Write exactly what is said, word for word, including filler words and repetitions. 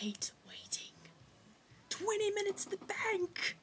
hate waiting. twenty minutes to the bank!